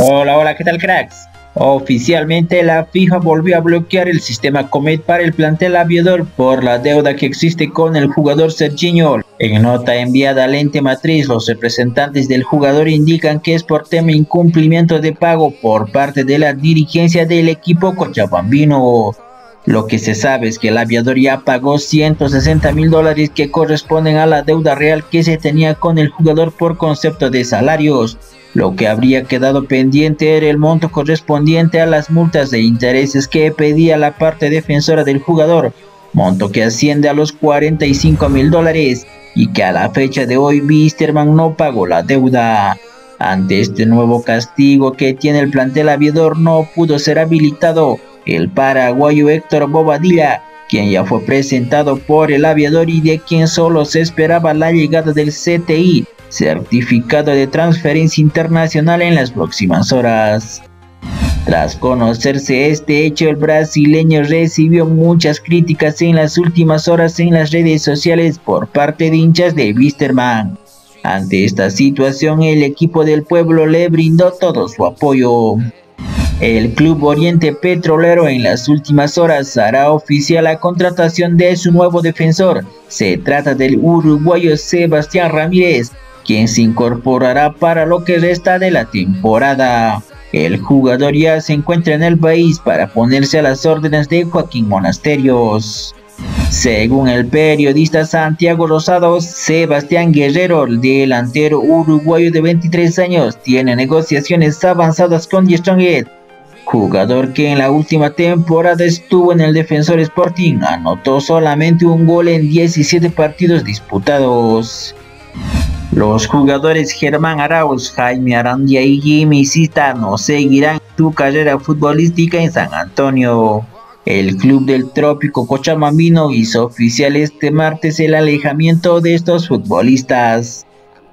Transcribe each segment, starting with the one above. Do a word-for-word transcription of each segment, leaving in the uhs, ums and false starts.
Hola, hola, ¿qué tal, cracks? Oficialmente la FIFA volvió a bloquear el sistema Comet para el plantel aviador por la deuda que existe con el jugador Sergiño. En nota enviada al ente matriz, los representantes del jugador indican que es por tema incumplimiento de pago por parte de la dirigencia del equipo cochabambino. Lo que se sabe es que el aviador ya pagó ciento sesenta mil dólares que corresponden a la deuda real que se tenía con el jugador por concepto de salarios. Lo que habría quedado pendiente era el monto correspondiente a las multas e intereses que pedía la parte defensora del jugador, monto que asciende a los cuarenta y cinco mil dólares y que a la fecha de hoy Misterman no pagó la deuda. Ante este nuevo castigo que tiene el plantel aviador, no pudo ser habilitado el paraguayo Héctor Bobadilla, quien ya fue presentado por el aviador y de quien solo se esperaba la llegada del C T I, certificado de transferencia internacional, en las próximas horas. Tras conocerse este hecho, el brasileño recibió muchas críticas en las últimas horas en las redes sociales por parte de hinchas de Misterman. Ante esta situación, el equipo del pueblo le brindó todo su apoyo. El club Oriente Petrolero en las últimas horas hará oficial la contratación de su nuevo defensor. Se trata del uruguayo Sebastián Ramírez, quien se incorporará para lo que resta de la temporada. El jugador ya se encuentra en el país para ponerse a las órdenes de Joaquín Monasterios. Según el periodista Santiago Rosados, Sebastián Guerrero, el delantero uruguayo de veintitrés años, tiene negociaciones avanzadas con The Strongest, jugador que en la última temporada estuvo en el Defensor Sporting. Anotó solamente un gol en diecisiete partidos disputados. Los jugadores Germán Arauz, Jaime Arandia y Jimmy Zitano seguirán su carrera futbolística en San Antonio. El club del trópico cochabambino hizo oficial este martes el alejamiento de estos futbolistas.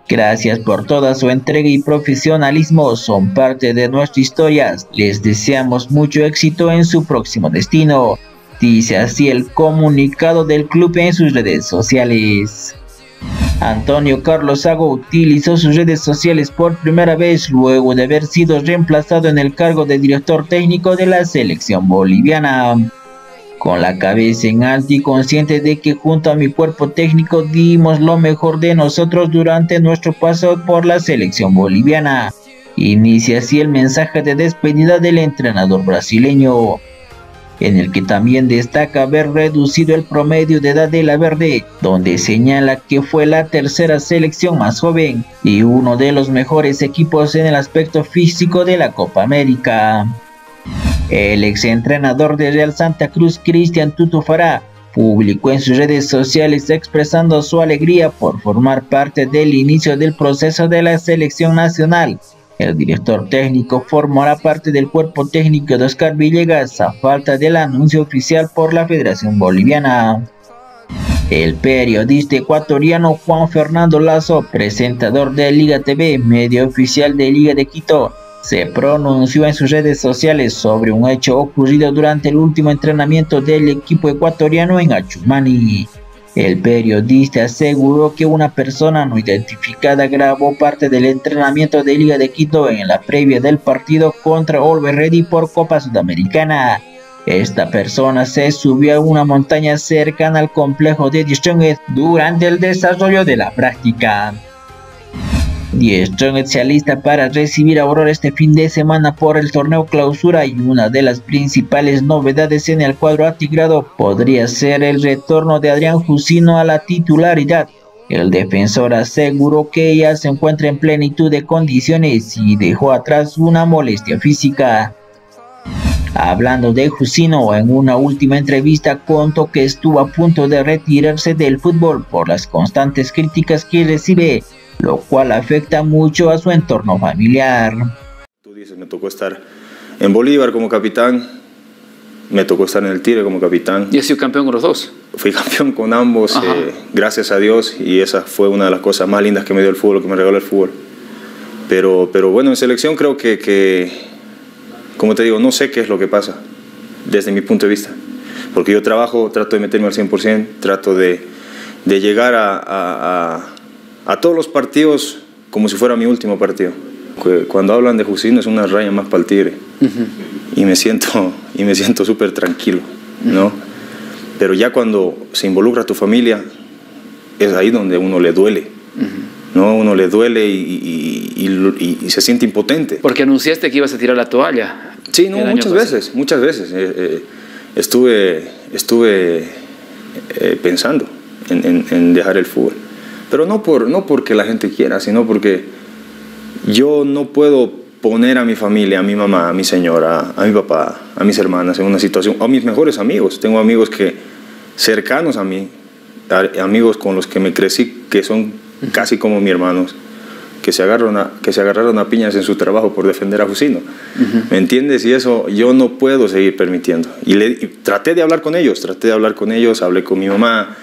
Gracias por toda su entrega y profesionalismo, son parte de nuestra historia, les deseamos mucho éxito en su próximo destino, dice así el comunicado del club en sus redes sociales. Antonio Carlos Zago utilizó sus redes sociales por primera vez luego de haber sido reemplazado en el cargo de director técnico de la selección boliviana. Con la cabeza en alto y consciente de que junto a mi cuerpo técnico dimos lo mejor de nosotros durante nuestro paso por la selección boliviana, inicia así el mensaje de despedida del entrenador brasileño, en el que también destaca haber reducido el promedio de edad de la verde, donde señala que fue la tercera selección más joven y uno de los mejores equipos en el aspecto físico de la Copa América. El exentrenador de Real Santa Cruz, Cristian Tutufará, publicó en sus redes sociales expresando su alegría por formar parte del inicio del proceso de la selección nacional. El director técnico formará parte del cuerpo técnico de Oscar Villegas a falta del anuncio oficial por la Federación Boliviana. El periodista ecuatoriano Juan Fernando Lazo, presentador de Liga T V, medio oficial de Liga de Quito, se pronunció en sus redes sociales sobre un hecho ocurrido durante el último entrenamiento del equipo ecuatoriano en Achumani. El periodista aseguró que una persona no identificada grabó parte del entrenamiento de Liga de Quito en la previa del partido contra All Ready por Copa Sudamericana. Esta persona se subió a una montaña cercana al complejo de Distronged durante el desarrollo de la práctica. Distronged se alista para recibir a Aurora este fin de semana por el torneo clausura, y una de las principales novedades en el cuadro atigrado podría ser el retorno de Adrián Jusino a la titularidad. El defensor aseguró que ya se encuentra en plenitud de condiciones y dejó atrás una molestia física. Hablando de Jusino, en una última entrevista contó que estuvo a punto de retirarse del fútbol por las constantes críticas que recibe, lo cual afecta mucho a su entorno familiar. Tú dices, me tocó estar en Bolívar como capitán, me tocó estar en el Tigre como capitán. ¿Y has sido campeón con los dos? Fui campeón con ambos, eh, gracias a Dios, y esa fue una de las cosas más lindas que me dio el fútbol, que me regaló el fútbol. Pero, pero bueno, en selección creo que, que, como te digo, no sé qué es lo que pasa, desde mi punto de vista. Porque yo trabajo, trato de meterme al cien por ciento, trato de, de llegar a... a, a a todos los partidos como si fuera mi último partido. Cuando hablan de Jusino es una raya más para el Tigre. Uh-huh. Y me siento y me siento súper tranquilo, ¿no? Uh-huh. Pero ya cuando se involucra tu familia, es ahí donde uno le duele. Uh-huh. ¿No? Uno le duele y, y, y, y, y se siente impotente. Porque anunciaste que ibas a tirar la toalla. Sí, no, muchas veces, muchas veces. Eh, eh, estuve estuve eh, pensando en, en, en dejar el fútbol. Pero no, por, no porque la gente quiera, sino porque... yo no puedo poner a mi familia, a mi mamá, a mi señora, a mi papá, a mis hermanas en una situación, a mis mejores amigos. Tengo amigos que cercanos a mí, a, amigos con los que me crecí, que son casi como mis hermanos, que se agarraron a, que se agarraron a piñas en su trabajo por defender a Jusino. Uh-huh. ¿Me entiendes? Y eso yo no puedo seguir permitiendo. Y, le, y traté de hablar con ellos, traté de hablar con ellos, hablé con mi mamá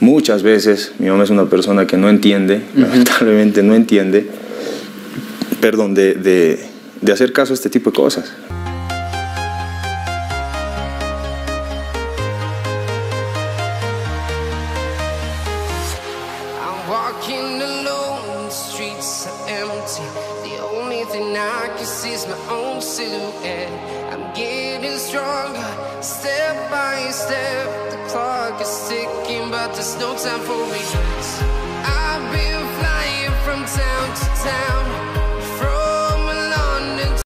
muchas veces. Mi mamá es una persona que no entiende, uh-huh. lamentablemente no entiende. Perdón, de, de, de hacer caso a este tipo de cosas. I've been flying from town to town.